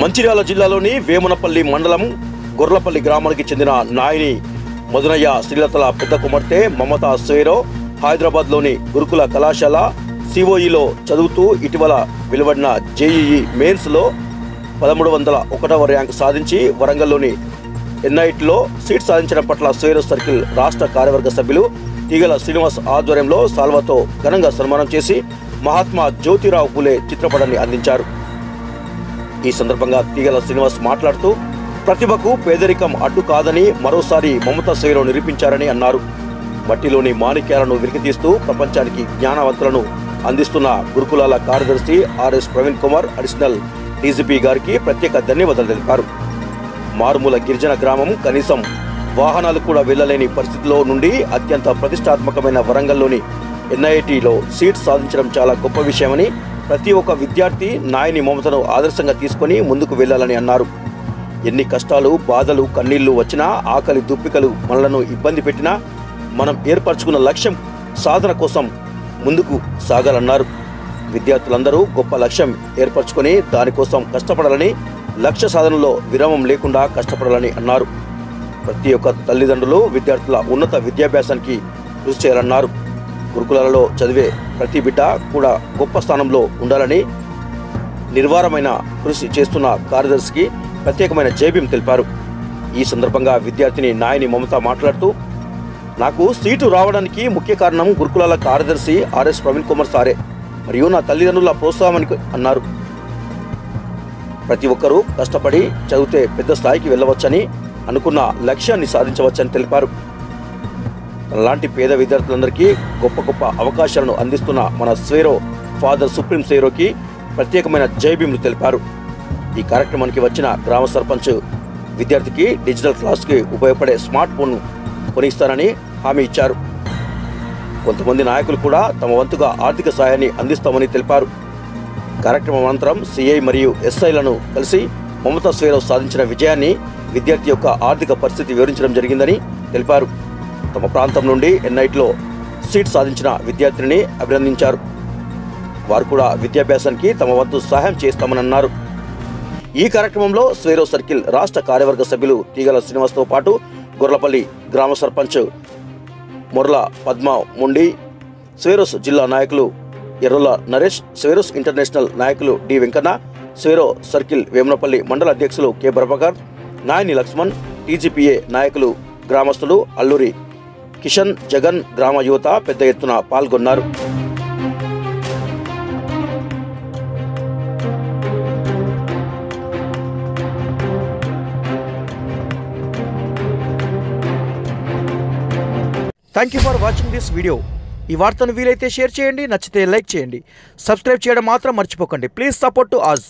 మంచిర్యాల జిల్లాలోని వేమునపల్లి మండలం గొర్లపల్లి గ్రామానికి చెందిన నాయని మదనయ్య శ్రీలతల పెద్ద కుమార్తె మమతా స్వేరో హైదరాబాద్లోని గురుకుల కళాశాల సిఓఈలో చదువుతూ ఇటీవల వెలువడిన జేఈఈ మెయిన్స్లో 1301వ ర్యాంకు సాధించి వరంగల్లోని ఎన్ఐటిలో సీట్ సాధించడం పట్ల స్వేరో సర్కిల్ రాష్ట్ర కార్యవర్గ సభ్యులు తీగల శ్రీనివాస్ ఆధ్వర్యంలో సాల్వాతో ఘనంగా సన్మానం చేసి మహాత్మా జ్యోతిరావు పూలే చిత్రపటాన్ని అందించారు. ఈ సందర్భంగా తీగల శ్రీనివాస్ మాట్లాడుతూ ప్రతిభకు పేదరికం అడ్డు కాదని మరోసారి మమతా స్వేరో నిరూపించారని అన్నారు. మట్టిలోని మాణిక్యాలను వెలికితీస్తూ ప్రపంచానికి జ్ఞానవంతులను అందిస్తున్న గురుకులాల కార్యదర్శి RS Praveen Kumar additional DGP గారికి ప్రత్యేక ధన్యవాదాలు తెలిపారు. మారుమూల గిరిజన గ్రామం కనీసం వాహనాలు కూడా వెళ్లలేని పరిస్థితిలో నుండి అత్యంత ప్రతిష్టాత్మకమైన వరంగల్లోని ఎన్ఐటిలో సీట్ సాధించడం చాలా గొప్ప విషయమని ప్రతి ఒక్క విద్యార్థి నాయని మమతను ఆదర్శంగా తీసుకుని ముందుకు వెళ్లాలని అన్నారు. ఎన్ని కష్టాలు, బాధలు, కన్నీళ్లు వచ్చినా, ఆకలి దుప్పికలు మనలను ఇబ్బంది పెట్టినా మనం ఏర్పరచుకున్న లక్ష్యం సాధన కోసం ముందుకు సాగాలన్నారు. విద్యార్థులందరూ గొప్ప లక్ష్యం ఏర్పరచుకొని దానికోసం కష్టపడాలని, లక్ష్య సాధనలో విరామం లేకుండా కష్టపడాలని అన్నారు. ప్రతి ఒక్క తల్లిదండ్రులు విద్యార్థుల ఉన్నత విద్యాభ్యాసానికి కృషి చేయాలన్నారు. గురుకులాలలో చదివే ప్రతి బిడ్డ కూడా గొప్ప స్థానంలో ఉండాలని నిర్వారమైన కృషి చేస్తున్న కార్యదర్శికి ప్రత్యేకమైన జైభీం తెలిపారు. ఈ సందర్భంగా విద్యార్థిని నాయని మమత మాట్లాడుతూ, నాకు సీటు రావడానికి ముఖ్య కారణం గురుకులాల కార్యదర్శి ఆర్ఎస్ ప్రవీణ్ కుమార్ సారే మరియు నా తల్లిదండ్రుల ప్రోత్సాహానికి అన్నారు. ప్రతి ఒక్కరూ కష్టపడి చదివితే పెద్ద స్థాయికి వెళ్ళవచ్చని, అనుకున్న లక్ష్యాన్ని సాధించవచ్చని తెలిపారు. అలాంటి పేద విద్యార్థులందరికీ గొప్ప గొప్ప అవకాశాలను అందిస్తున్న మన స్వేరో ఫాదర్ సుప్రీం స్వేరోకి ప్రత్యేకమైన జైభీములు తెలిపారు. ఈ కార్యక్రమానికి వచ్చిన గ్రామ సర్పంచ్ విద్యార్థికి డిజిటల్ క్లాస్కి ఉపయోగపడే స్మార్ట్ ఫోన్ను కొనిస్తారని హామీ ఇచ్చారు. కొంతమంది నాయకులు కూడా తమ వంతుగా ఆర్థిక సాయాన్ని అందిస్తామని తెలిపారు. కార్యక్రమం అనంతరం సిఐ మరియు ఎస్ఐలను కలిసి మమతా స్వేరో సాధించిన విజయాన్ని, విద్యార్థి యొక్క ఆర్థిక పరిస్థితి వివరించడం జరిగిందని తెలిపారు. తమ ప్రాంతం నుండి ఎన్ఐటిలో సీట్ సాధించిన విద్యార్థిని అభినందించారు. వారు కూడా విద్యాభ్యాసానికి తమ వంతు సహాయం చేస్తామని అన్నారు. ఈ కార్యక్రమంలో స్వేరో సర్కిల్ రాష్ట్ర కార్యవర్గ సభ్యులు తీగల శ్రీనివాస్తో పాటు గొర్లపల్లి గ్రామ సర్పంచ్ మొర్ల పద్మ ముండి, స్వేరోస్ జిల్లా నాయకులు ఎర్రల నరేష్, స్వేరోస్ ఇంటర్నేషనల్ నాయకులు డి వెంకన్న, స్వేరో సర్కిల్ వేమునపల్లి మండల అధ్యక్షులు కె ప్రభాకర్, నాయని లక్ష్మణ్, టీజీపీఏ నాయకులు, గ్రామస్తులు, అల్లూరి కిషన్, జగన్, గ్రామ యువత పెద్ద ఎత్తున పాల్గొన్నారు. Thank you for watching this video. ఈ వార్తను వీలైతే షేర్ చేయండి, నచ్చితే లైక్ చేయండి, సబ్స్క్రైబ్ చేయడం మాత్రం మర్చిపోకండి. Please support to us.